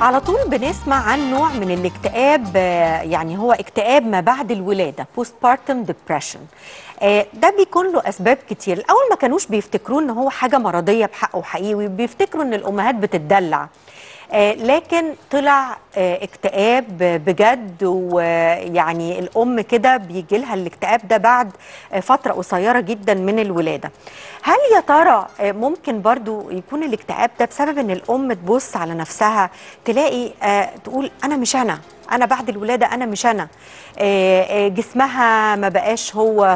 على طول بنسمع عن نوع من الاكتئاب، يعني هو اكتئاب ما بعد الولادة، postpartum depression. ده بيكون له أسباب كتير. الأول ما كانوش بيفتكروا إن هو حاجة مرضية بحقه حقيقي، بيفتكروا إن الأمهات بتتدلع، لكن طلع اكتئاب بجد. ويعني الأم كده بيجيلها الاكتئاب ده بعد فترة قصيرة جدا من الولادة. هل يا ترى ممكن برضو يكون الاكتئاب ده بسبب ان الأم تبص على نفسها تلاقي تقول أنا بعد الولادة أنا مش أنا، جسمها ما بقاش هو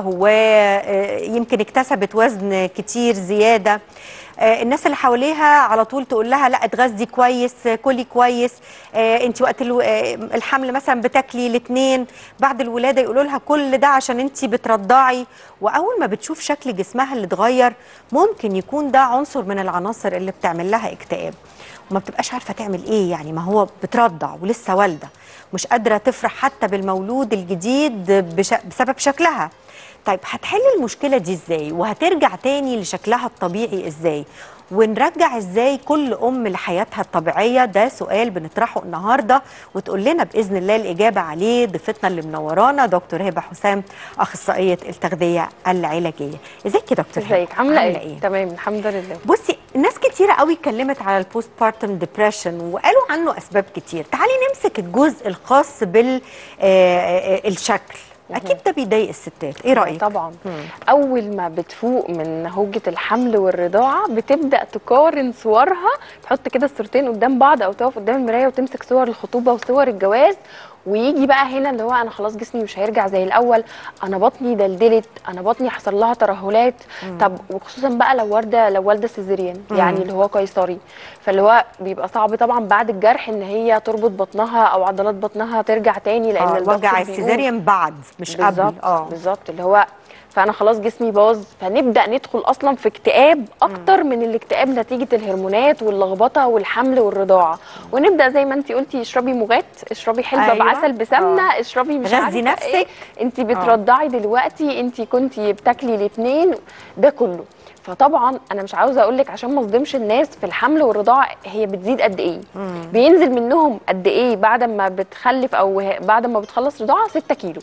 يمكن اكتسبت وزن كتير زيادة، الناس اللي حواليها على طول تقول لها لا اتغذي كويس، كلي كويس، انت وقت الحمل مثلا بتاكلي الاثنين، بعد الولادة يقولوا لها كل ده عشان انت بترضعي. وأول ما بتشوف شكل جسمها اللي اتغير ممكن يكون ده عنصر من العناصر اللي بتعمل لها اكتئاب، وما بتبقاش عارفة تعمل ايه. يعني ما هو بترضع ولسه والدة، مش قادرة تفرح حتى بالمولود الجديد بسبب شكلها. طيب هتحل المشكلة دي ازاي؟ وهترجع تاني لشكلها الطبيعي ازاي؟ ونرجع ازاي كل أم لحياتها الطبيعية؟ ده سؤال بنطرحه النهاردة، وتقول لنا بإذن الله الإجابة عليه ضيفتنا اللي منورانا دكتور هبة حسام، أخصائية التغذية العلاجية. ازيك يا دكتور؟ ازيك، عاملة ايه؟ تمام الحمد لله. بصي، ناس كتيرة قوي اتكلمت على البوست بارتم ديبريشن وقالوا عنه أسباب كتير. تعالي نمسك الجزء الخاص بالشكل. أكيد ده بيضايق الستات، إيه رأيك؟ طبعا. أول ما بتفوق من هوجة الحمل والرضاعة بتبدأ تقارن صورها، تحط كده الصورتين قدام بعض أو تقف قدام المراية وتمسك صور الخطوبة وصور الجواز، ويجي بقى هنا اللي هو أنا خلاص جسمي مش هيرجع زي الأول، أنا بطني دلدلت، أنا بطني حصل لها ترهلات. طب وخصوصا بقى لو والدة سيزيريان، يعني اللي هو قيصري، فاللي هو بيبقى صعب طبعا بعد الجرح إن هي تربط بطنها أو عضلات بطنها ترجع تاني، لأن وجع السيزيريان بعد مش قبل. بالظبط اللي هو فأنا خلاص جسمي باظ، فنبدأ ندخل أصلا في اكتئاب أكتر من الاكتئاب نتيجة الهرمونات واللخبطة والحمل والرضاعة، ونبدأ زي ما أنت قلتي اشربي موغات، اشربي حلبة بعسل بسمنة، اشربي مش عارفة غذي نفسك، إيه؟ أنت بترضعي دلوقتي، أنت كنتي بتاكلي الاثنين، ده كله. فطبعا انا مش عاوزه اقول لك عشان ما اصدمش الناس، في الحمل والرضاعه هي بتزيد قد ايه، بينزل منهم قد ايه بعد ما بتخلف او بعد ما بتخلص رضاعه 6 كيلو.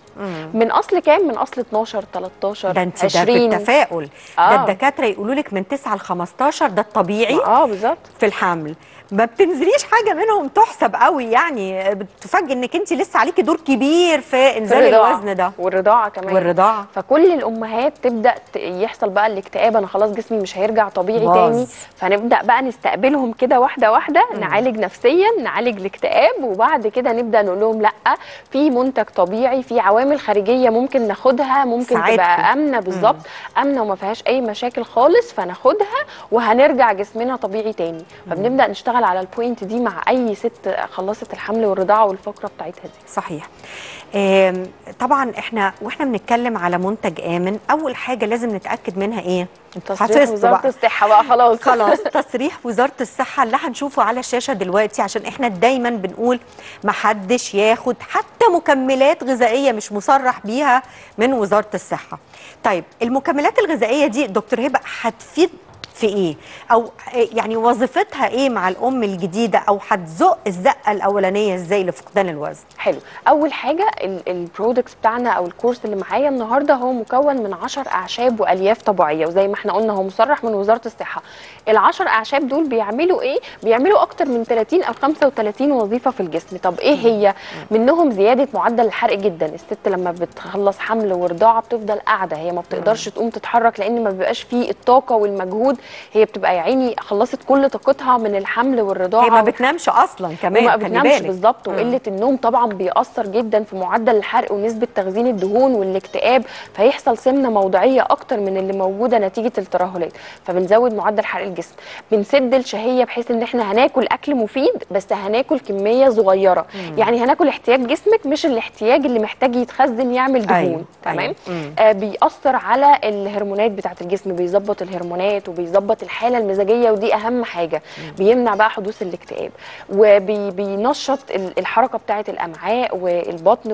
من اصل كام؟ من اصل 12 13 ده 20. ده بالتفاؤل. ده الدكاتره يقولوا لك من 9 ل 15 ده الطبيعي. بالظبط. في الحمل ما بتنزليش حاجه منهم تحسب قوي، يعني بتفاجئ انك انت لسه عليكي دور كبير في انزال الوزن ده والرضاعه كمان فكل الامهات تبدا يحصل بقى الاكتئاب، انا خلاص جسمي مش هيرجع طبيعي تاني. فنبدا بقى نستقبلهم كده واحده واحده، نعالج نفسيا، نعالج الاكتئاب، وبعد كده نبدا نقول لهم لا، في منتج طبيعي، في عوامل خارجيه ممكن ناخدها، ممكن تبقى امنه. بالظبط، امنه وما فيهاش اي مشاكل خالص، فناخدها وهنرجع جسمنا طبيعي تاني. فبنبدا نشتغل على البوينت دي مع اي ست خلصت الحمل والرضاعه والفقره بتاعتها دي. صحيح. طبعا احنا بنتكلم على منتج امن، اول حاجه لازم نتاكد منها ايه؟ تصريح وزاره الصحه بقى. خلاص تصريح وزاره الصحه اللي هنشوفه على الشاشه دلوقتي، عشان احنا دايما بنقول ما حدش ياخد حتى مكملات غذائيه مش مصرح بيها من وزاره الصحه. طيب المكملات الغذائيه دي دكتور هبه هتفيد في ايه؟ او يعني وظيفتها ايه مع الام الجديده، او هتزق الزقه الاولانيه ازاي لفقدان الوزن؟ حلو. اول حاجه البرودكتس بتاعنا او الكورس اللي معايا النهارده هو مكون من 10 اعشاب والياف طبيعيه، وزي ما احنا قلنا هو مصرح من وزاره الصحه. ال10 اعشاب دول بيعملوا ايه؟ بيعملوا اكتر من 30 او 35 وظيفه في الجسم. طب ايه هي؟ منهم زياده معدل الحرق جدا، الست لما بتخلص حمل ورضاعه بتفضل قاعده، هي ما بتقدرش تقوم تتحرك لان ما بيبقاش فيه الطاقه والمجهود، هي بتبقى يا عيني خلصت كل طاقتها من الحمل والرضاعه، هي ما بتنامش اصلا كمان، ما بتنامش. بالظبط. وقله النوم طبعا بيأثر جدا في معدل الحرق ونسبه تخزين الدهون والاكتئاب، فيحصل سمنه موضعيه اكتر من اللي موجوده نتيجه الترهلات، فبنزود معدل حرق الجسم. بنسد الشهيه بحيث ان احنا هناكل اكل مفيد بس هناكل كميه صغيره، يعني هناكل احتياج جسمك مش الاحتياج اللي محتاج يتخزن يعمل دهون. تمام. بيأثر على الهرمونات بتاعت الجسم، بيظبط الهرمونات وبيظبط بيظبط الحاله المزاجيه ودي اهم حاجه، بيمنع بقى حدوث الاكتئاب وبينشط الحركه بتاعه الامعاء والبطن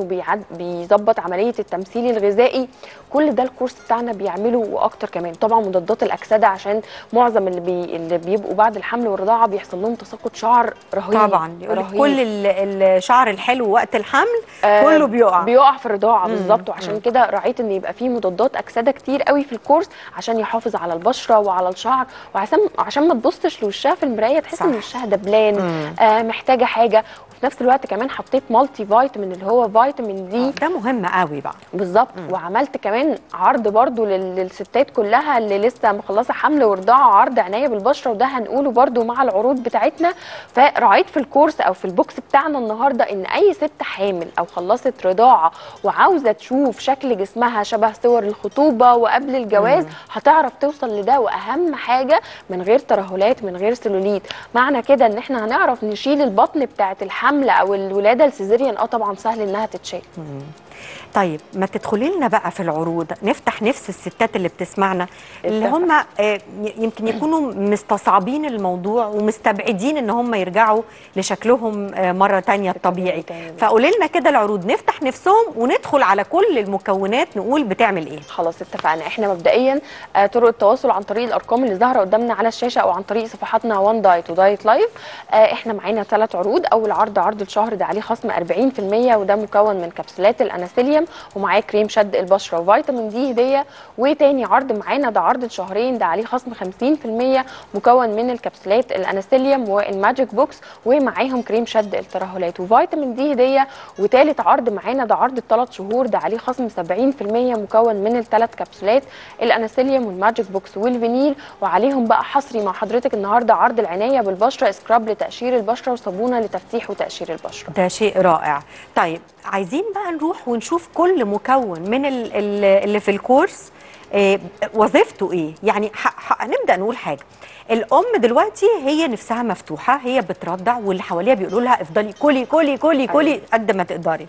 وبيظبط عمليه التمثيل الغذائي. كل ده الكورس بتاعنا بيعمله واكتر كمان. طبعا مضادات الاكسده عشان معظم اللي بيبقوا بعد الحمل والرضاعه بيحصل لهم تساقط شعر رهيب. طبعا كل الشعر الحلو وقت الحمل كله بيقع في الرضاعه بالظبط، وعشان كده راعيت ان يبقى فيه مضادات اكسده كتير قوي في الكورس عشان يحافظ على البشره وعلى الشعر، وعشان ما تبصش لوشها في المرايه تحس ان وشها دبلان محتاجه حاجه. وفي نفس الوقت كمان حطيت مالتي فيتامين اللي هو فيتامين دي، ده مهم قوي بقى بالظبط. وعملت كمان عرض برده للستات كلها اللي لسه مخلصه حمل ورضاعه، عرض عنايه بالبشره، وده هنقوله برده مع العروض بتاعتنا. فراعيت في الكورس او في البوكس بتاعنا النهارده ان اي ست حامل او خلصت رضاعه وعاوزه تشوف شكل جسمها شبه صور الخطوبه وقبل الجواز هتعرف توصل لده، واهم حاجه من غير ترهلات من غير سلوليت. معنى كده ان احنا هنعرف نشيل البطن بتاعت الحمل او الولاده السيزيريان. طبعا سهل انها تتشال. طيب ما تدخلي لنا بقى في العروض، نفتح نفس الستات اللي بتسمعنا اللي هم يمكن يكونوا مستصعبين الموضوع ومستبعدين ان هم يرجعوا لشكلهم مره تانية الطبيعي، فقولي لنا كده العروض نفتح نفسهم وندخل على كل المكونات نقول بتعمل ايه. خلاص اتفقنا. احنا مبدئيا طرق التواصل عن طريق الارقام اللي ظاهره قدامنا على الشاشه او عن طريق صفحاتنا وان دايت ودايت لايف. احنا معانا 3 عروض. اول عرض الشهر ده عليه خصم 40%، وده مكون من كبسولات الاناسيليوم ومعاه كريم شد البشره وفيتامين دي هديه. وتاني عرض معانا ده عرض الشهرين ده عليه خصم 50%، مكون من الكبسولات الاناسيليوم والماجيك بوكس ومعاهم كريم شد الترهلات وفيتامين دي هديه. وتالت عرض معانا ده عرض ال3 شهور ده عليه خصم 70%، مكون من ال3 كبسولات الاناسيليوم والماجيك بوكس والفينيل. وعليهم بقى حصري مع حضرتك النهارده عرض العنايه بالبشره، سكراب لتقشير البشره وصابونه لتفتيح وتقشير البشره. ده شيء رائع. طيب عايزين بقى نروح ونشوف كل مكون من اللي في الكورس وظيفته ايه. يعني نبدا نقول حاجه، الام دلوقتي هي نفسها مفتوحه، هي بترضع واللي حواليها بيقولوا لها افضلي كلي كلي كلي كلي قد ما تقدري،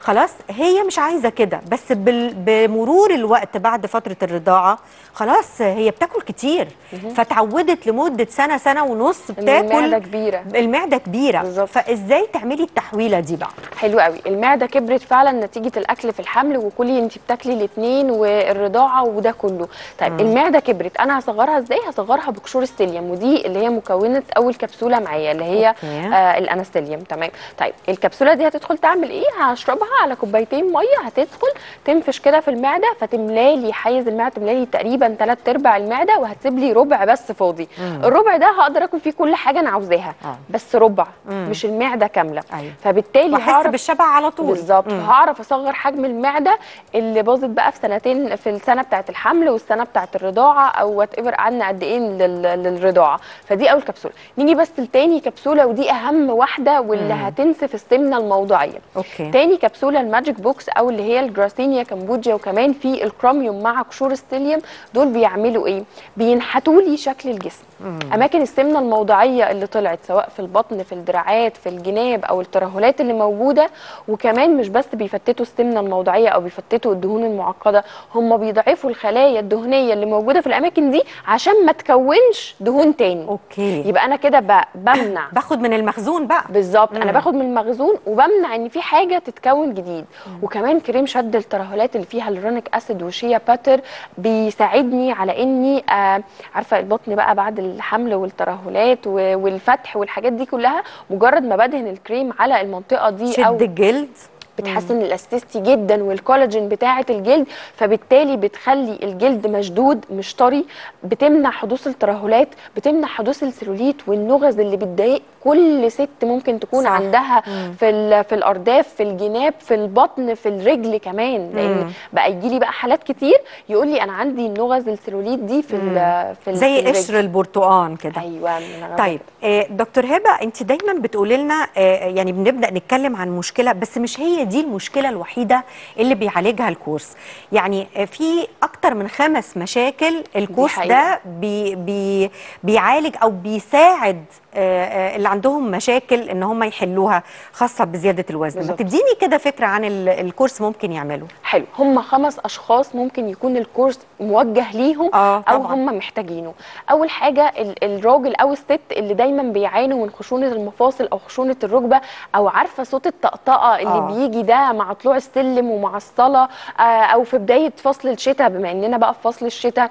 خلاص هي مش عايزه كده، بس بمرور الوقت بعد فتره الرضاعه خلاص هي بتاكل كتير فتعودت لمده سنه سنه ونص بتاكل، المعده كبيره بالظبط. فازاي تعملي التحويله دي بقى؟ حلو قوي. المعده كبرت فعلا نتيجه الاكل في الحمل، وكلي انت بتاكلي الاثنين والرضاعه وده كله. طيب المعده كبرت، انا هصغرها ازاي؟ هصغرها بقشور السيليوم، ودي اللي هي مكونه اول كبسوله معايا اللي هي الاناسيليوم. تمام. طيب الكبسوله دي هتدخل تعمل ايه؟ هشربها على كوبايتين ميه، هتدخل تنفش كده في المعده فتملى لي حيز المعده، تملى لي تقريبا 3/4 المعده، وهتسيب لي ربع بس فاضي. الربع ده هقدر اكل فيه كل حاجه انا عاوزاها بس ربع، مش المعده كامله. فبالتالي هحس بالشبع على طول بالظبط. هعرف اصغر حجم المعده اللي باظت بقى في سنتين، في السنه بتاعت الحمل والسنه بتاعت الرضاعه او وات ايفر قعدنا قد ايه للرضاعه. فدي اول كبسوله. نيجي بس لتاني كبسوله، ودي اهم واحده واللي هتنسف السمنه الموضعيه. تاني كبسوله الماجيك بوكس او اللي هي الجراسينيا كامبوديا، وكمان في الكروميوم مع قشور السيليوم. دول بيعملوا ايه؟ بينحتوا لي شكل الجسم، اماكن السمنه الموضعيه اللي طلعت سواء في البطن في الدراعات في الجناب او الترهلات اللي موجوده. وكمان مش بس بيفتتوا السمنه الموضعيه او بيفتتوا الدهون المعقده، هم بيضعفوا الخلايا الدهنيه اللي موجوده في الاماكن دي عشان ما تكونش دهون تاني. يبقى انا كده بمنع باخد من المخزون بقى بالظبط. انا باخد من المخزون وبمنع ان في حاجه تتكون جديد. وكمان كريم شد الترهلات اللي فيه هيالورونيك اسيد وشيا باتر بيساعدني على اني عارفه البطن بقى بعد الحمل والترهلات والفتح والحاجات دي كلها، مجرد ما بدهن الكريم على المنطقه دي او شد الجلد بتحسن الاستيستي جدا والكولاجين بتاعه الجلد، فبالتالي بتخلي الجلد مشدود مش طري، بتمنع حدوث الترهلات، بتمنع حدوث السلوليت والنغز اللي بتضايق كل ست ممكن تكون عندها في الارداف في الجناب في البطن في الرجل كمان. لان بقى يجي لي بقى حالات كتير يقول لي انا عندي النغز السلوليت دي في زي قشر البرتقان كده. ايوه. طيب دكتور هبه انت دايما بتقولي لنا يعني بنبدا نتكلم عن مشكله بس مش هي دي المشكله الوحيده اللي بيعالجها الكورس. يعني في اكتر من 5 مشاكل الكورس ده بيعالج او بيساعد اللي عندهم مشاكل ان هم يحلوها، خاصه بزياده الوزن. بالزبط. تديني كده فكره عن الكورس ممكن يعمله. حلو، هم 5 اشخاص ممكن يكون الكورس موجه ليهم او هم محتاجينه. اول حاجه الراجل او الست اللي دايما بيعانوا من خشونه المفاصل او خشونه الركبه، او عارفه صوت الطقطقه اللي بيجي ده مع طلوع السلم ومع الصلاه او في بدايه فصل الشتاء، بما اننا بقى في فصل الشتاء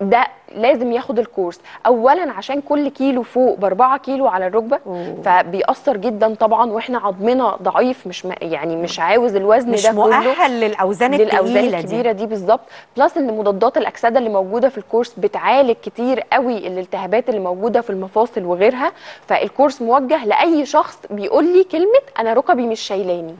ده لازم ياخد الكورس. اولا عشان كل كيلو فوق ب4 كيلو على الركبه فبيأثر جدا طبعا، واحنا عظمنا ضعيف، مش يعني مش عاوز الوزن ده كله، مش مؤهل للاوزان الكبيره دي. بالظبط. بلس ان مضادات الاكسده اللي موجوده في الكورس بتعالج كتير قوي الالتهابات اللي موجوده في المفاصل وغيرها. فالكورس موجه لاي شخص بيقول لي كلمه انا ركبي مش شايلاني.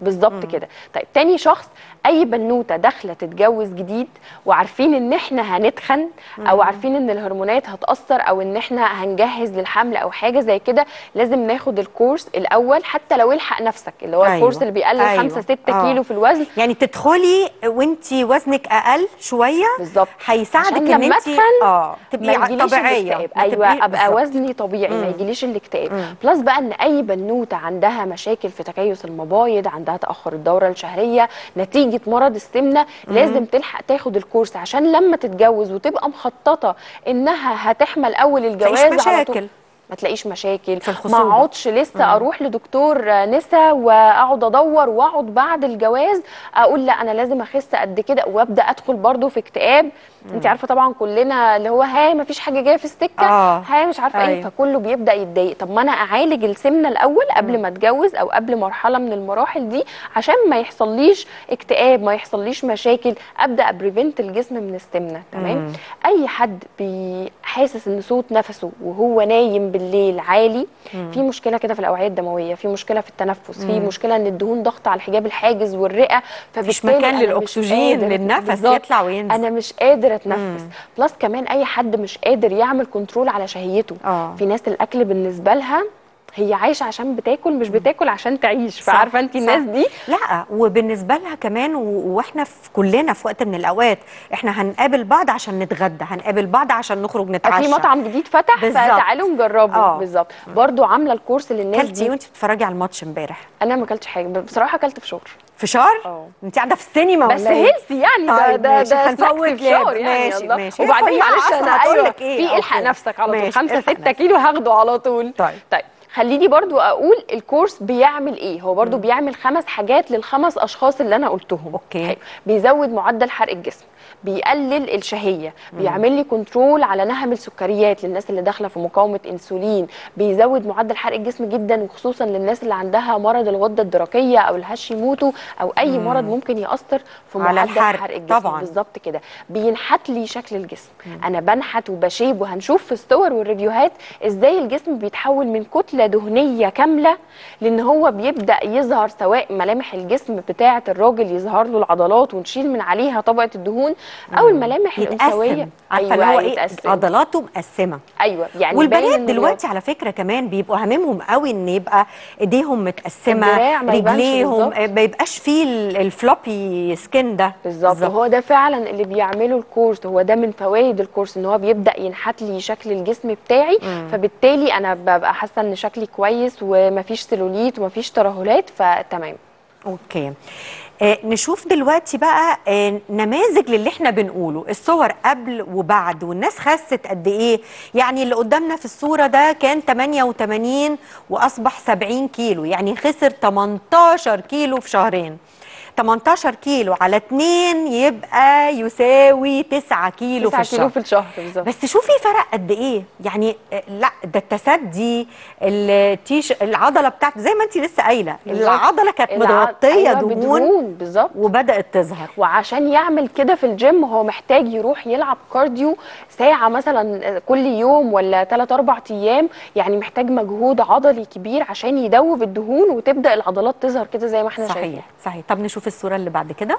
بالظبط كده. طيب تاني شخص، اي بنوته داخله تتجوز جديد وعارفين ان احنا هنتخن او عارفين ان الهرمونات هتاثر او ان احنا هنجهز للحمل او حاجه زي كده، لازم ناخد الكورس الاول حتى لو الحق نفسك، اللي هو الكورس اللي بيقلل 5-6 كيلو في الوزن. يعني تدخلي وانت وزنك اقل شويه. بالظبط. هيساعدك ان انت تبقي طبيعيه. ايوه، ابقى وزني طبيعي ما يجيليش الاكتئاب. بلس بقى ان اي بنوته عندها مشاكل في تكيس المبايض، عندها تاخر الدوره الشهريه نتيجه مرض السمنه، لازم تلحق تاخد الكورس عشان لما تتجوز وتبقى مخططه انها هتحمل اول الجواز على طول ما تلاقيش مشاكل، ما اقعدش لسه اروح لدكتور نسا واقعد ادور واقعد بعد الجواز اقول لا انا لازم اخس قد كده وابدا ادخل برضو في اكتئاب. انت عارفه طبعا كلنا اللي هو هاي ما فيش حاجه جايه في السكه، هاي مش عارفه ايه، فكله بيبدا يتضايق. طب ما انا اعالج السمنه الاول قبل ما اتجوز او قبل مرحله من المراحل دي عشان ما يحصليش اكتئاب، ما يحصليش مشاكل، ابدا بريفنت الجسم من السمنه. تمام. اي حد بيحاسس ان صوت نفسه وهو نايم بالليل عالي، في مشكله كده في الاوعيه الدمويه، في مشكله في التنفس، في مشكله ان الدهون ضغط على الحجاب الحاجز والرئه، فمفيش مكان للاكسجين للنفس يطلع وينزل، انا مش قادر اتنفس. بلس كمان اي حد مش قادر يعمل كنترول على شهيته. في ناس الاكل بالنسبه لها هي عايشه عشان بتاكل، مش بتاكل عشان تعيش. فعارفه انت الناس دي، لا، وبالنسبه لها كمان واحنا في كلنا في وقت من الاوقات احنا هنقابل بعض عشان نتغدى، هنقابل بعض عشان نخرج نتعشى، في مطعم جديد فتح فتعالوا نجربه. بالظبط. برضو عامله الكورس للناس دي. كلتي وانت بتتفرجي على الماتش امبارح؟ انا ما اكلتش حاجه بصراحه، اكلت فشار. فشار؟ انت قاعده في السينما بس هيلثي يعني. طيب ده هنفوت فشار يعني. ماشي. وبعدين معلش انا اقول لك ايه، في الحق نفسك على طول 5-6 كيلو هاخده على طول. طيب خليني برضو اقول الكورس بيعمل ايه. هو برضو بيعمل 5 حاجات لل5 اشخاص اللي انا قلتهم. اوكي. بيزود معدل حرق الجسم، بيقلل الشهيه، بيعمل لي كنترول على نهم السكريات للناس اللي داخله في مقاومه انسولين، بيزود معدل حرق الجسم جدا، وخصوصا للناس اللي عندها مرض الغده الدرقيه او الهاشيموتو او اي مرض ممكن ياثر في معدل حرق الجسم. طبعا. بالظبط كده. بينحت لي شكل الجسم. انا بنحت وبشيب، وهنشوف في الصور والريفيوهات ازاي الجسم بيتحول من كتله دهنيه كامله لان هو بيبدا يظهر سواء ملامح الجسم بتاعه الراجل يظهر له العضلات ونشيل من عليها طبقه الدهون، او الملامح الانثويه. عارفه اللي هو ايه، عضلاته مقسمه. ايوه يعني. والبنات دلوقتي على فكره كمان بيبقوا هاممهم قوي ان يبقى ايديهم متقسمه، رجليهم ما يبقاش فيه الفلوبي سكين ده. بالظبط. هو ده فعلا اللي بيعمله الكورس، هو ده من فوائد الكورس ان هو بيبدا ينحت لي شكل الجسم بتاعي، فبالتالي انا ببقى حاسه ان شكلي كويس ومفيش سيلوليت ومفيش ترهلات. فتمام. اوكي. نشوف دلوقتي بقى نماذج للي احنا بنقوله، الصور قبل وبعد والناس خست قد ايه. يعني اللي قدامنا في الصورة ده كان 88 وأصبح 70 كيلو، يعني خسر 18 كيلو في شهرين. 18 كيلو على 2 يبقى يساوي 9 كيلو في الشهر. 9 كيلو في الشهر. بالظبط. بس شوفي فرق قد ايه يعني. لا ده التسدي، العضله بتاعته زي ما انت لسه قايله، العضله كانت متغطيه دهون. بالظبط. وبدات تظهر. وعشان يعمل كده في الجيم هو محتاج يروح يلعب كارديو ساعه مثلا كل يوم ولا 3-4 ايام، يعني محتاج مجهود عضلي كبير عشان يدوب الدهون وتبدا العضلات تظهر كده زي ما احنا شايفين. صحيح. طب نشوف الصورة اللي بعد كده.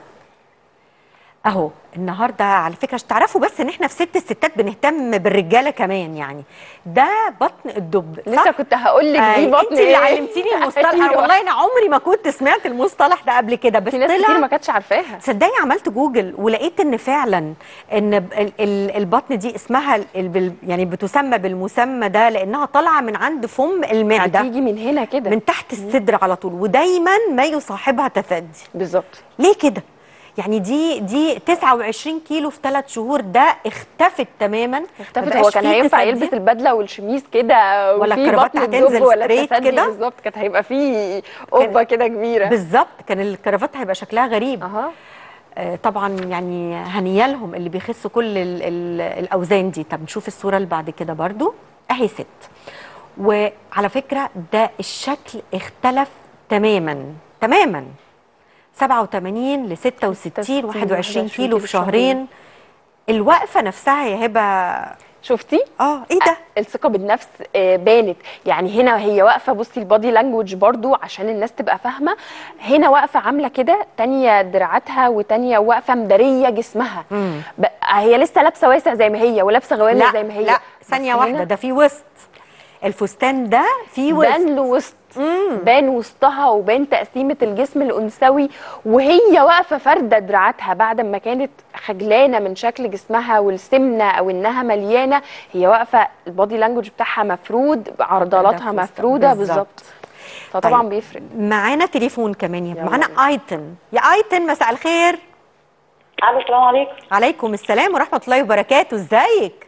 اهو النهارده على فكره عشان تعرفوا بس ان احنا في الستات بنهتم بالرجاله كمان. يعني ده بطن الدب، لسه كنت هقول لك دي بطن انت اللي علمتيني المصطلح. أيوة. والله انا عمري ما كنت سمعت المصطلح ده قبل كده، بس في ناس كتير ما كانتش عارفاها. تصدقي عملت جوجل ولقيت ان فعلا ان البطن دي اسمها يعني بتسمى بالمسمى ده لانها طالعه من عند فم المعده، بتيجي من هنا كده من تحت الصدر على طول، ودايما ما يصاحبها تثدي. بالظبط. ليه كده؟ يعني دي 29 كيلو في 3 شهور، ده اختفت تماما. اختفت. هو كان هينفع يلبس البدله والشميز كده ولا الكرافته هتنزل ستريت كده؟ بالظبط، كانت هيبقى فيه قبه كده كبيره. بالظبط، كان الكرافته هيبقى شكلها غريب. طبعا يعني هنيالهم اللي بيخسوا كل الاوزان دي. طب نشوف الصوره اللي بعد كده برضو، اهي ست. وعلى فكره ده الشكل اختلف تماما تماما، 87 ل 66 21 كيلو في شهرين. الوقفه نفسها يا هبه شفتي؟ ايه ده؟ الثقه بالنفس بانت. يعني هنا هي واقفه، بصي البادي لانجوج برضو عشان الناس تبقى فاهمه، هنا واقفه عامله كده، تانيه دراعاتها وتانيه واقفه مداريه جسمها. هي لسه لابسه واسع زي ما هي ولابسه غوامق زي ما هي. لا ثانيه واحده، ده في وسط الفستان، ده في وسط، بان له وسط، بان وسطها وبان تقسيمه الجسم الانثوي، وهي واقفه فرده دراعاتها بعد ما كانت خجلانه من شكل جسمها والسمنه او انها مليانه. هي واقفه البادي لانجوج بتاعها مفرود، عضلاتها مفروده. بالظبط. فطبعا طيب. بيفرق معانا تليفون كمان، معانا ايتن. يا ايتن مساء الخير. السلام عليكم. عليكم السلام ورحمه الله وبركاته. ازيك؟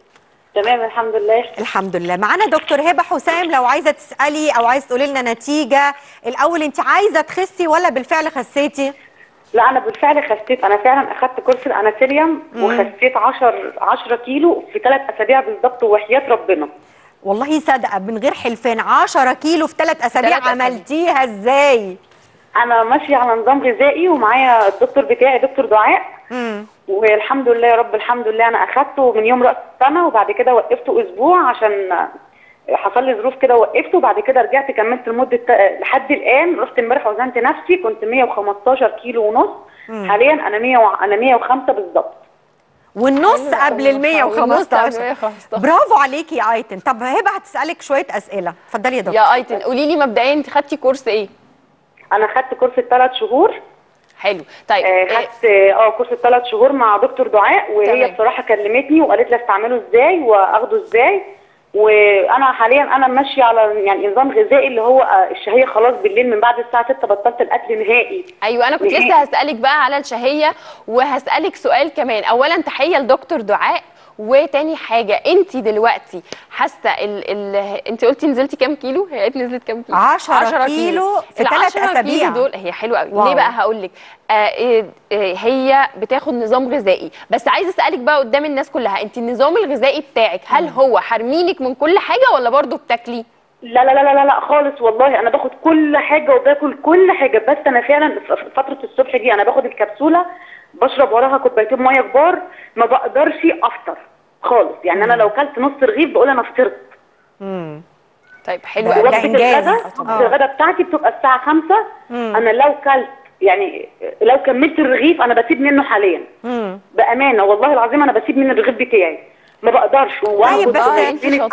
تمام الحمد لله. الحمد لله. معانا دكتور هبه حسام، لو عايزه تسالي او عايزه تقولي لنا نتيجه. الاول انت عايزه تخسي ولا بالفعل خسيتي؟ لا انا بالفعل خسيت، انا فعلا اخدت كورس الاناسيليوم وخسيت 10 كيلو في 3 اسابيع بالظبط، وحياه ربنا والله صادقه من غير حلفان. 10 كيلو في 3 اسابيع عملتيها ازاي؟ انا ماشيه على نظام غذائي ومعايا الدكتور بتاعي دكتور دعاء. والحمد لله يا رب، الحمد لله. انا اخدته من يوم راس السنه، وبعد كده وقفته اسبوع عشان حصل لي ظروف كده، وقفته وبعد كده رجعت كملت لمده لحد الان. رحت امبارح وزنت نفسي، كنت 115 كيلو ونص، حاليا انا 105 بالظبط، والنص قبل ال 115. برافو عليكي يا ايتن. طب هبه هتسالك شويه اسئله، اتفضلي يا دكتور. يا ايتن قولي لي مبدئيا انت خدتي كورس ايه؟ انا خدت كورس ال3 شهور. حلو. طيب خدت كورس ال3 شهور مع دكتور دعاء، وهي بصراحه كلمتني وقالت لي استعمله ازاي واخده ازاي. وانا حاليا انا ماشيه على يعني نظام غذائي اللي هو الشهيه خلاص بالليل من بعد الساعه 6 بطلت الاكل نهائي. ايوه انا كنت لسه هسالك بقى على الشهيه، وهسالك سؤال كمان. اولا تحيه لدكتور دعاء، وتاني حاجه انت دلوقتي حاسه انت قلتي نزلتي كام كيلو؟ هي قالت نزلت كام كيلو؟ 10 كيلو في 3 اسابيع. دول هي حلوه قوي. ليه بقى؟ هقول لك. هي بتاخد نظام غذائي، بس عايزه اسالك بقى قدام الناس كلها، انت النظام الغذائي بتاعك هل هو حرمينك من كل حاجه ولا برضو بتاكلي؟ لا لا لا لا لا خالص والله، انا باخد كل حاجه وباكل كل حاجه، بس انا فعلا فتره الصبح دي انا باخد الكبسوله بشرب وراها كوبايتين ميه كبار، ما بقدرش افطر خالص. يعني انا لو كلت نص رغيف بقول انا فطرت. طيب حلو قوي. الغدا بتاعتي بتبقى الساعه 5. انا لو كلت يعني لو كملت الرغيف انا بسيب منه حاليا. بامانه والله العظيم انا بسيب من الرغيف بتاعي، ما بقدرش. طيب بس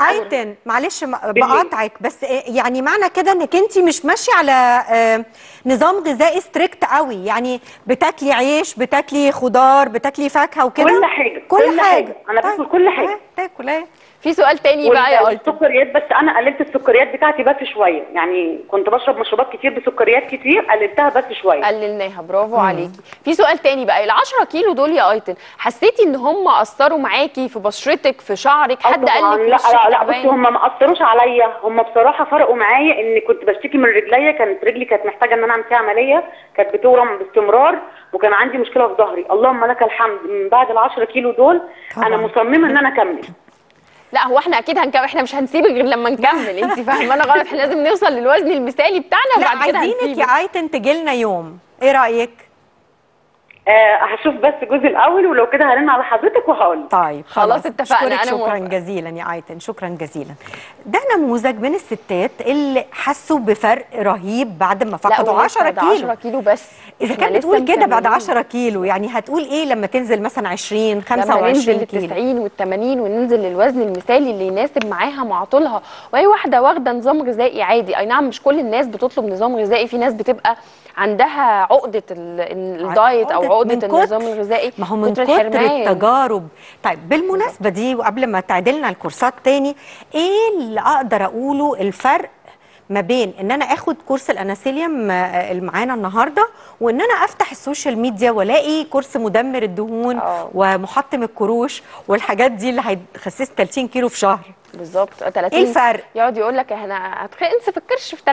ايتن معلش بقاطعك، بس يعني معنى كده انك انت مش ماشيه على نظام غذائي ستريكت قوي، يعني بتاكلي عيش بتاكلي خضار بتاكلي فاكهه وكده. كل حاجه انا باكل. طيب. كل حاجه تاكل. في سؤال تاني بقى يا السكريات، بس انا قللت السكريات بتاعتي بس شويه، يعني كنت بشرب مشروبات كتير بسكريات كتير، قللتها بس شويه. قللناها. برافو عليكي. في سؤال تاني بقى، ال10 كيلو دول يا ايتن حسيتي ان هم اثروا معاكي في بشرتك في شعرك؟ حد قال لك؟ لا لا بصي هم ما اثروش عليا، هم بصراحه فرقوا معايا. ان كنت بشتكي من رجليا، كانت رجلي كانت محتاجه ان انا اعمل فيها عمليه، كانت بتورم باستمرار، وكان عندي مشكله في ظهري. اللهم لك الحمد، من بعد ال10 كيلو دول انا مصممه ان انا اكمل. لا هو احنا اكيد هنكمل، احنا مش هنسيبك غير لما نكمل. انت فاهمانه غلط، احنا لازم نوصل للوزن المثالي بتاعنا وبعد كده هنسيبك. لا عايزينك يا ايتن تجي لنا يوم، ايه رايك؟ هشوف بس الجزء الاول ولو كده هرن على حضرتك وهقول. طيب خلاص اتفقنا. شكرا جزيلا يا عايتن، شكرا جزيلا. ده نموذج من الستات اللي حسوا بفرق رهيب بعد ما فقدوا 10 كيلو. 10 كيلو بس اذا كانت تقول كده بعد 10 كيلو يعني هتقول ايه لما تنزل مثلا 20 25 كيلو، لما ننزل 90 و80 وننزل للوزن المثالي اللي يناسب معاها مع طولها. وهي واحده واخده نظام غذائي عادي، اي نعم مش كل الناس بتطلب نظام غذائي، في ناس بتبقى عندها عقده الدايت او عقده النظام الغذائي، ما هو من كتر التجارب. طيب بالمناسبه دي وقبل ما تعدلنا الكورسات تاني، ايه اللي اقدر اقوله الفرق ما بين ان انا اخد كورس الاناسيليوم اللي معانا النهارده وان انا افتح السوشيال ميديا والاقي كورس مدمر الدهون ومحطم الكروش والحاجات دي اللي هيخسس 30 كيلو في شهر بالظبط؟ 30 ايه الفرق؟ يقعد يقول لك انا هتخنس في الكرش في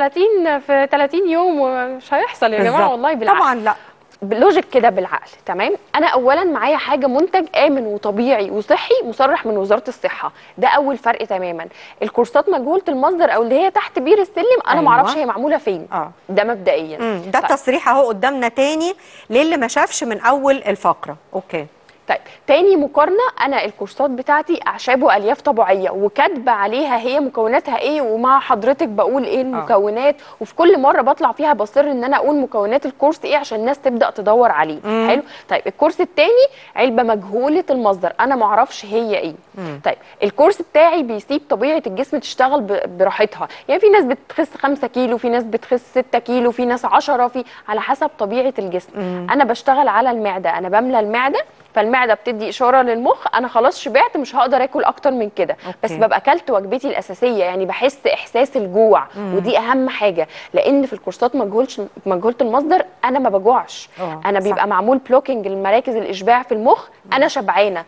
30 يوم ومش هيحصل يا جماعه والله بالعقل. طبعا لا، بلوجيك كده بالعقل. تمام، انا اولا معايا حاجه منتج امن وطبيعي وصحي مصرح من وزاره الصحه، ده اول فرق تماما. الكورسات مجهوله المصدر او اللي هي تحت بير السلم انا معرفش هي معموله فين. ده مبدئيا ده التصريح اهو قدامنا تاني للي ما شافش من اول الفقره. اوكي طيب، تاني مقارنه، انا الكورسات بتاعتي اعشاب والياف طبيعيه وكاتبه عليها هي مكوناتها ايه ومع حضرتك بقول ايه المكونات، وفي كل مره بطلع فيها بصر ان انا اقول مكونات الكورس ايه عشان الناس تبدا تدور عليه. حلو. طيب الكورس التاني علبه مجهوله المصدر، انا ما اعرفش هي ايه. طيب الكورس بتاعي بيسيب طبيعه الجسم تشتغل براحتها، يعني في ناس بتخس 5 كيلو، في ناس بتخس 6 كيلو، في ناس 10، في على حسب طبيعه الجسم. انا بشتغل على المعده، انا بملى المعده، فالمعده بتدي اشاره للمخ انا خلاص شبعت مش هقدر اكل اكتر من كده. بس ببقى اكلت وجبتي الاساسيه، يعني بحس احساس الجوع ودي اهم حاجه، لان في الكورسات مجهوله المصدر انا ما بجوعش. انا بيبقى معمول بلوكينج لمراكز الاشباع في المخ، انا شبعانه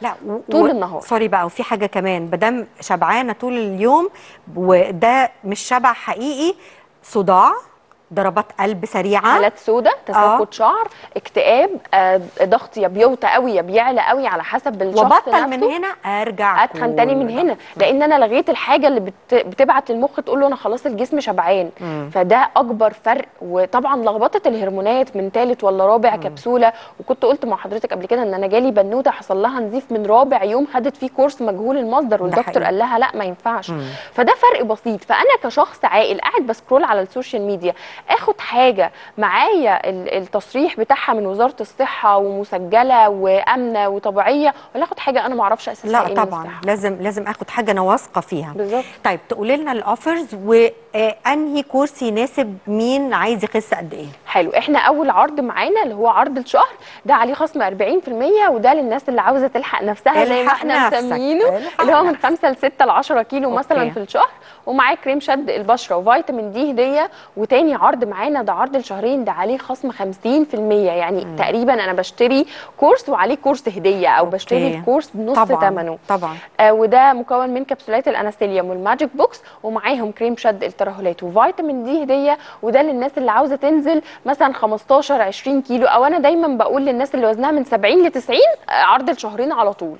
طول النهار. سوري بقى، وفي حاجه كمان، بدام شبعانه طول اليوم وده مش شبع حقيقي، صداع، ضربات قلب سريعه، حالات سوداء، تساقط شعر، اكتئاب، ضغط يا بيوطى قوي يا بيعلى قوي على حسب الشخص نفسه. وبطل من هنا ارجع اتخن تاني من هنا، لان انا لغيت الحاجه اللي بتبعت للمخ تقول له انا خلاص الجسم شبعان. فده اكبر فرق. وطبعا لخبطه الهرمونات من ثالث ولا رابع كبسوله، وكنت قلت مع حضرتك قبل كده ان انا جالي بنوته حصل لها نزيف من رابع يوم خدت فيه كورس مجهول المصدر والدكتور قال لها لا ما ينفعش. فده فرق بسيط. فانا كشخص عاقل قاعد بسكرول على السوشيال ميديا اخد حاجه معايا التصريح بتاعها من وزاره الصحه ومسجله وامنه وطبيعيه، ولا اخد حاجه انا ما اعرفش اساسها ايه؟ لا طبعا لازم اخد حاجه انا واثقه فيها. بالظبط. طيب تقولي لنا الاوفرز وانهي كورس يناسب مين عايز يخس قد ايه؟ حلو، احنا اول عرض معانا اللي هو عرض الشهر ده عليه خصم 40%، وده للناس اللي عاوزه تلحق نفسها زي ما احنا مسمينه، اللي هو من 5 ل 6 ل 10 كيلو مثلا في الشهر، ومعاه كريم شد البشره وفيتامين دي هديه. وتاني عرض معانا ده عرض الشهرين، ده عليه خصم 50%، يعني تقريبا انا بشتري كورس وعليه كورس هديه، او بشتري الكورس بنص ثمنه. طبعا. وده مكون من كبسولات الاناسيليوم والماجيك بوكس ومعاهم كريم شد الترهلات وفيتامين دي هديه، وده للناس اللي عاوزه تنزل مثلا 15 20 كيلو، او انا دايما بقول للناس اللي وزنها من 70 ل 90 عرض الشهرين على طول.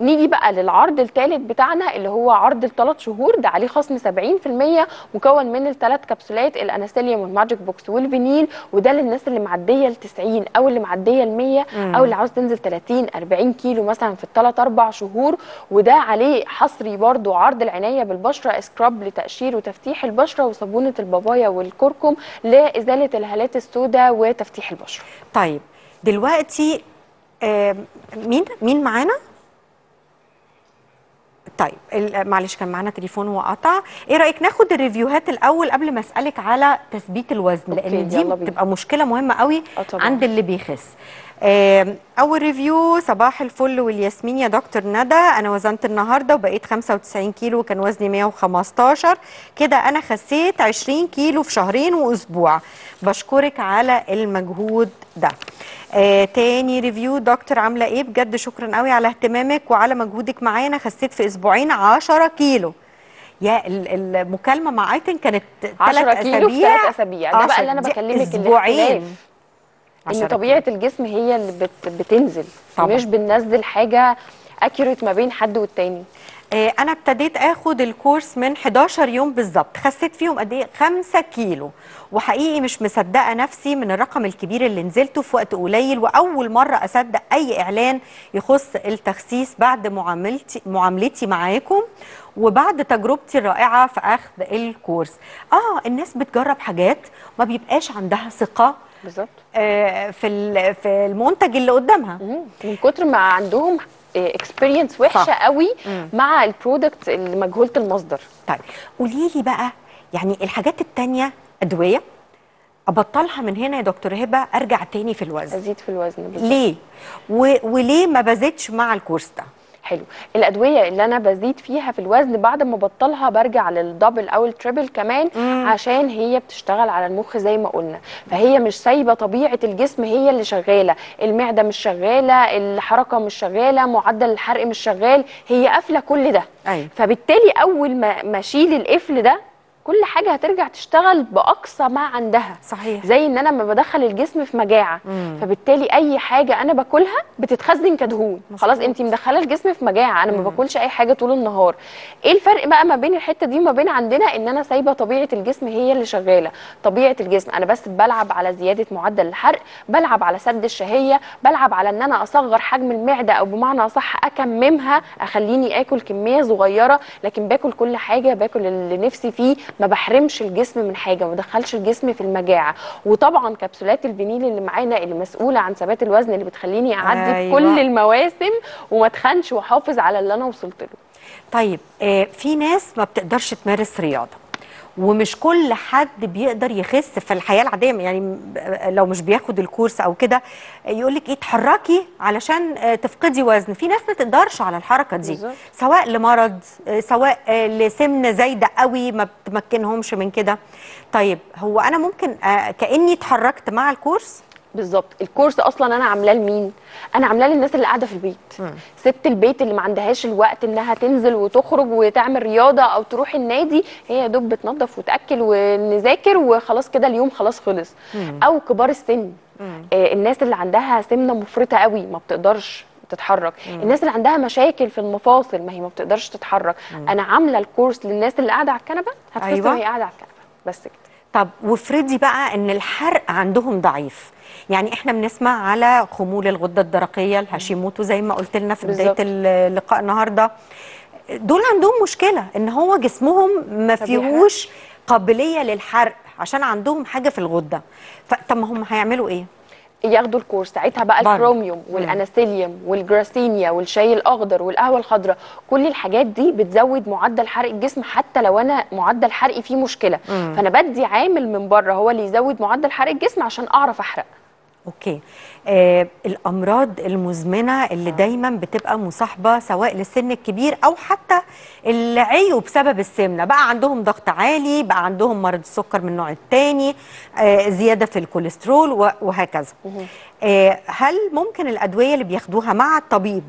نيجي بقى للعرض الثالث بتاعنا اللي هو عرض ال3 شهور، ده عليه خصم 70%، مكون من ال3 كبسولات الاناسيليوم والماجيك بوكس والفينيل، وده للناس اللي معديه ال 90 او اللي معديه ال 100 او اللي عاوز تنزل 30 40 كيلو مثلا في ال3 4 شهور، وده عليه حصري برضو عرض العنايه بالبشره، سكراب لتقشير وتفتيح البشره وصابونه البابايا والكركم لازاله الهالات السوداء وتفتيح البشره. طيب دلوقتي مين معانا؟ طيب معلش كان معانا تليفون وقطع. ايه رايك ناخد الريفيوهات الاول قبل ما اسالك على تثبيت الوزن، لان دي بتبقى مشكله مهمه قوي عند اللي بيخس. اول ريفيو، صباح الفل والياسمين يا دكتور ندى، انا وزنت النهارده وبقيت 95 كيلو وكان وزني 115، كده انا خسيت 20 كيلو في 2 شهرين واسبوع، بشكرك على المجهود ده. تاني ريفيو، دكتور عامله ايه؟ بجد شكرا قوي على اهتمامك وعلى مجهودك معايا، انا خسيت في اسبوعين 10 كيلو. يا المكالمه مع ايتن كانت 3 اسابيع، ده بقى اللي انا بكلمك اللي ان طبيعه الجسم هي اللي بتنزل، مش بننزل حاجه اكيوريت ما بين حد والتاني. انا ابتديت اخد الكورس من 11 يوم بالظبط، خسيت فيهم قد ايه؟ 5 كيلو، وحقيقي مش مصدقه نفسي من الرقم الكبير اللي نزلته في وقت قليل، واول مره اصدق اي اعلان يخص التخسيس بعد معاملتي معاكم وبعد تجربتي الرائعه في اخذ الكورس. الناس بتجرب حاجات ما بيبقاش عندها ثقه بالظبط في المنتج اللي قدامها، من كتر ما عندهم اكسبيرينس وحشه قوي مع البرودكت اللي مجهوله المصدر. طيب قولي لي بقى، يعني الحاجات التانية ادويه ابطلها من هنا يا دكتور هبه ارجع تاني في الوزن، ازيد في الوزن بالزبط. ليه وليه ما بزيدش مع الكورس ده؟ حلو، الادويه اللي انا بزيد فيها في الوزن بعد ما بطلها برجع للدبل او التريبل كمان، عشان هي بتشتغل على المخ زي ما قلنا، فهي مش سايبه طبيعه الجسم هي اللي شغاله، المعده مش شغاله، الحركه مش شغاله، معدل الحرق مش شغال، هي قافله كل ده. أيوة. فبالتالي اول ما اشيل القفل ده كل حاجه هترجع تشتغل باقصى ما عندها. صحيح، زي ان انا لما بدخل الجسم في مجاعه، فبالتالي اي حاجه انا باكلها بتتخزن كدهون. خلاص انت مدخله الجسم في مجاعه، انا ما باكلش اي حاجه طول النهار. ايه الفرق بقى ما بين الحته دي وما بين عندنا؟ ان انا سايبه طبيعه الجسم هي اللي شغاله، طبيعه الجسم انا بس بلعب على زياده معدل الحرق، بلعب على سد الشهيه، بلعب على ان انا اصغر حجم المعده، او بمعنى اصح اكممها، اخليني اكل كميه صغيره، لكن باكل كل حاجه، باكل اللي نفسي فيه، ما بحرمش الجسم من حاجه، ما بدخلش الجسم في المجاعه. وطبعا كبسولات الفينيل اللي معانا اللي مسؤوله عن ثبات الوزن، اللي بتخليني اعدي كل المواسم وما اتخنش واحافظ على اللي انا وصلت له. طيب في ناس ما بتقدرش تمارس رياضه، ومش كل حد بيقدر يخس في الحياه العاديه، يعني لو مش بياخد الكورس او كده يقول لك ايه اتحركي علشان تفقدي وزن، في ناس ما تقدرش على الحركه دي بالزبط. سواء لمرض، سواء لسمنه زايده قوي ما بتمكنهمش من كده. طيب هو انا ممكن كاني اتحركت مع الكورس بالظبط؟ الكورس اصلا انا عاملاه لمين؟ انا عاملاه للناس اللي قاعده في البيت، ست البيت اللي ما عندهاش الوقت انها تنزل وتخرج وتعمل رياضه او تروح النادي، هي يا دوب بتنظف وتاكل ونذاكر وخلاص كده اليوم خلاص خلص. او كبار السن، الناس اللي عندها سمنه مفرطه قوي ما بتقدرش تتحرك، الناس اللي عندها مشاكل في المفاصل ما هي ما بتقدرش تتحرك. انا عامله الكورس للناس اللي قاعده على الكنبه، هتحس أيوة. وهي قاعده على الكنبه بس كده. طب وافرضي بقى ان الحرق عندهم ضعيف، يعني احنا بنسمع على خمول الغده الدرقيه، الهاشيموتو زي ما قلت لنا في بدايه اللقاء النهارده، دول عندهم مشكله ان هو جسمهم ما فيهوش قابليه للحرق عشان عندهم حاجه في الغده، فطب هم هيعملوا ايه؟ ياخدوا الكورس ساعتها بقى. الكروميوم والاناسيليوم والجراسينيا والشاي الاخضر والقهوه الخضراء، كل الحاجات دي بتزود معدل حرق الجسم، حتى لو انا معدل حرقي فيه مشكله، فانا بدي عامل من بره هو اللي يزود معدل حرق الجسم عشان اعرف احرق. اوكي، الامراض المزمنه اللي دايما بتبقى مصاحبه سواء للسن الكبير او حتى اللي عيوا بسبب السمنه، بقى عندهم ضغط عالي، بقى عندهم مرض السكر من النوع الثاني، زياده في الكوليسترول وهكذا. هل ممكن الادويه اللي بياخدوها مع الطبيب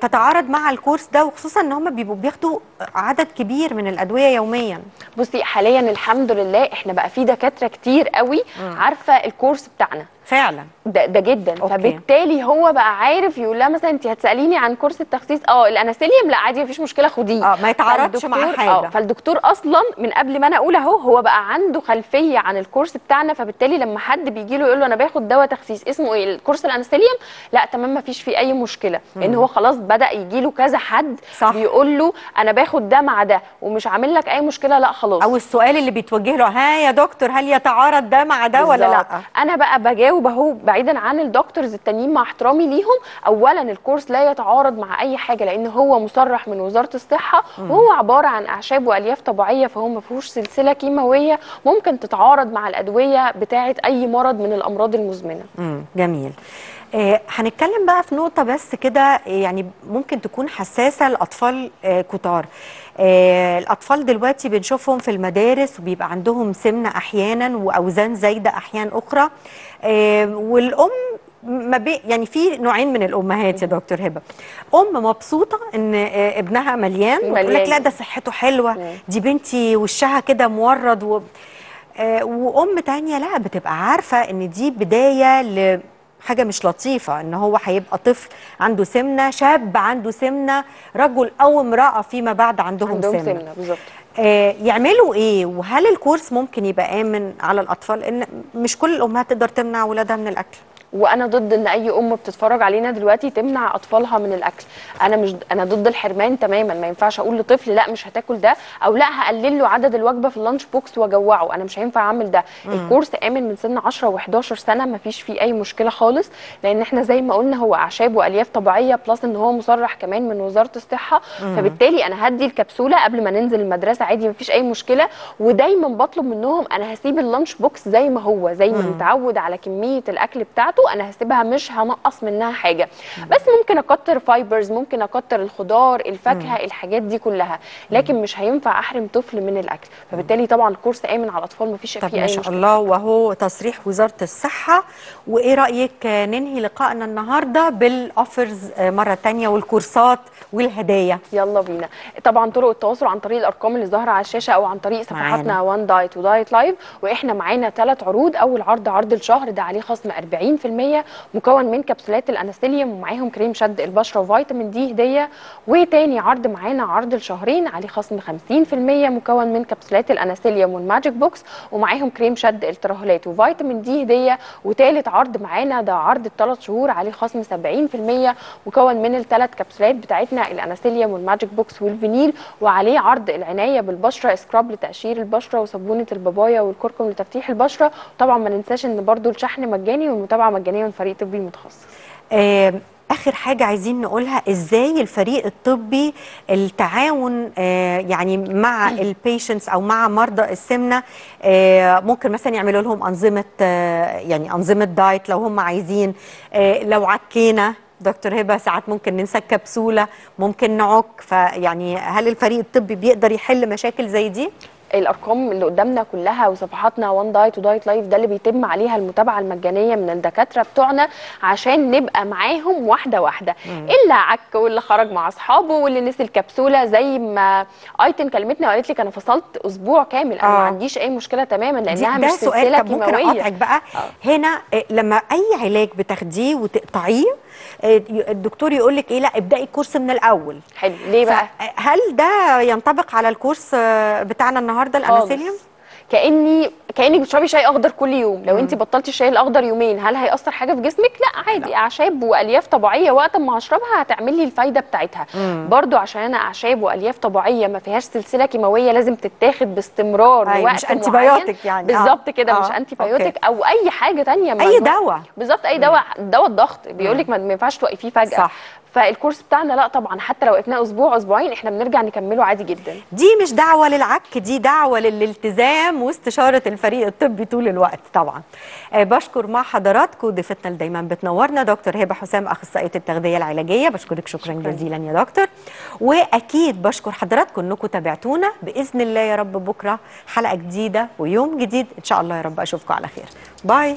تتعارض مع الكورس ده، وخصوصا ان هم بيبقوا بياخدوا عدد كبير من الادويه يوميا؟ بصي حاليا الحمد لله احنا بقى في دكاتره كتير قوي عارفه الكورس بتاعنا فعلا ده جدا. أوكي. فبالتالي هو بقى عارف، يقول لها مثلا انت هتساليني عن كورس التخسيس، الاناسيليوم لا عادي مفيش مشكله خديه، ما يتعارضش مع حاجه. فالدكتور اصلا من قبل ما انا اقول اهو هو بقى عنده خلفيه عن الكورس بتاعنا، فبالتالي لما حد بيجي له يقول له انا باخد دواء تخسيس اسمه ايه الكورس الاناسيليوم، لا تمام مفيش فيه اي مشكله، لان هو خلاص بدا يجي له كذا حد بيقول له انا باخد ده مع ده ومش عامل لك اي مشكله، لا خلاص. او السؤال اللي بيتوجه له ها يا دكتور هل يتعارض ده مع ده ولا لا؟ انا بقى بجاوب اهو بعيدا عن الدكتورز التانيين مع احترامي ليهم، اولا الكورس لا يتعارض مع اي حاجه، لان هو مصرح من وزاره الصحه، وهو عباره عن اعشاب والياف طبيعيه، فهو ما فيهوش سلسله كيماويه ممكن تتعارض مع الادويه بتاعه اي مرض من الامراض المزمنه. جميل. هنتكلم بقى في نقطه بس كده يعني ممكن تكون حساسه لاطفال كتار. الاطفال دلوقتي بنشوفهم في المدارس وبيبقى عندهم سمنه احيانا واوزان زايده احيان اخرى، والام يعني في نوعين من الامهات يا دكتور هبه، مبسوطه ان ابنها مليان وتقول لك لا ده صحته حلوه، دي بنتي وشها كده مورد، وام تانية لا بتبقى عارفه ان دي بدايه حاجه مش لطيفه ان هو هيبقى طفل عنده سمنه، شاب عنده سمنه، رجل او امراه فيما بعد عندهم سمنه بالظبط. يعملوا ايه؟ وهل الكورس ممكن يبقى امن على الاطفال؟ ان مش كل الامهات تقدر تمنع ولادها من الاكل، وانا ضد ان اي ام بتتفرج علينا دلوقتي تمنع اطفالها من الاكل. انا ضد الحرمان تماما. ما ينفعش اقول لطفل لا مش هتاكل ده، او لا هقلل له عدد الوجبه في اللانش بوكس واجوعه، انا مش هينفع اعمل ده. الكورس امن من سن 10 و11 سنه، ما فيش فيه اي مشكله خالص، لان احنا زي ما قلنا هو اعشاب والياف طبيعيه، بلس ان هو مصرح كمان من وزاره الصحه، فبالتالي انا هدي الكبسوله قبل ما ننزل المدرسه عادي، ما فيش اي مشكله. ودايما بطلب منهم انا هسيب اللانش بوكس زي ما هو، زي ما متعود على كميه الاكل بتاعته انا هسيبها، مش هنقص منها حاجه، بس ممكن اكتر فايبرز، ممكن اكتر الخضار، الفاكهه، الحاجات دي كلها، لكن مش هينفع احرم طفل من الاكل. فبالتالي طبعا الكورس امن على الاطفال، مفيش فيه اي مشكله. ما شاء الله، وهو تصريح وزاره الصحه. وايه رايك ننهي لقائنا النهارده بالاوفرز مره ثانيه والكورسات والهدايا؟ يلا بينا. طبعا طرق التواصل عن طريق الارقام اللي ظاهره على الشاشه، او عن طريق صفحاتنا وان دايت ودايت لايف. واحنا معانا 3 عروض. اول عرض الشهر ده عليه خصم 40%، مكون من كبسولات الاناسيليوم ومعاهم كريم شد البشره وفيتامين دي هديه. وتاني عرض معانا عرض الشهرين عليه خصم 50%، مكون من كبسولات الاناسيليوم والماجيك بوكس ومعاهم كريم شد الترهلات وفيتامين دي هديه. وتالت عرض معانا ده عرض ال3 شهور عليه خصم 70%، مكون من ال3 كبسولات بتاعتنا الاناسيليوم والماجيك بوكس والفينيل. وعليه عرض العنايه بالبشره، سكراب لتقشير البشره وصابونه البابايا والكركم لتفتيح البشره. وطبعا ما ننساش ان برده الشحن مجاني والمتابعه مجانيه من فريق طبي متخصص. اخر حاجه عايزين نقولها، ازاي الفريق الطبي التعاون يعني مع البيشنتس او مع مرضى السمنه؟ ممكن مثلا يعملوا لهم انظمه، يعني انظمه دايت لو هم عايزين، لو عكينا دكتور هبه ساعات ممكن ننسى كبسوله، ممكن نعك، فيعني هل الفريق الطبي بيقدر يحل مشاكل زي دي؟ الارقام اللي قدامنا كلها وصفحاتنا وان دايت ودايت لايف ده اللي بيتم عليها المتابعه المجانيه من الدكاتره بتوعنا، عشان نبقى معاهم واحده واحده. اللي عك واللي خرج مع اصحابه واللي نسي الكبسوله، زي ما ايتن كلمتنا وقالت لك انا فصلت اسبوع كامل، انا ما عنديش اي مشكله تماما، لانها مش سلسله كيماويه. طب ممكن اقاطعك بقى هنا، لما اي علاج بتاخديه وتقطعيه الدكتور يقول لك ايه، لا ابداي الكورس من الاول. حلو، ليه بقى؟ هل ده ينطبق على الكورس بتاعنا النهارده الاناسيليوم؟ كانك بتشربي شاي اخضر كل يوم، لو انت بطلتي الشاي الاخضر يومين هل هيأثر حاجه في جسمك؟ لا عادي، اعشاب والياف طبيعيه، وقت ما هشربها هتعمل لي الفايده بتاعتها. برضو عشان انا اعشاب والياف طبيعيه ما فيهاش سلسله كيماويه، لازم تتاخد باستمرار ووقت معين، مش انتي بايوتيك يعني. بالظبط كده، مش انتي بايوتيك او اي حاجه ثانيه، اي دواء. بالظبط، اي دواء. دواء الضغط بيقول لك ما ينفعش توقفيه فجاه. صح. فالكورس بتاعنا لا طبعا، حتى لو وقفناه اسبوع اسبوعين احنا بنرجع نكمله عادي جدا. دي مش دعوه للعك، دي دعوه للالتزام واستشاره الفريق الطبي طول الوقت طبعا. بشكر مع حضراتكم ضيفتنا اللي دايما بتنورنا دكتور هبه حسام، اخصائيه التغذيه العلاجيه. بشكرك شكرا جزيلا يا دكتور. واكيد بشكر حضراتكم انكم تابعتونا. باذن الله يا رب بكره حلقه جديده ويوم جديد ان شاء الله. يا رب اشوفكم على خير. باي.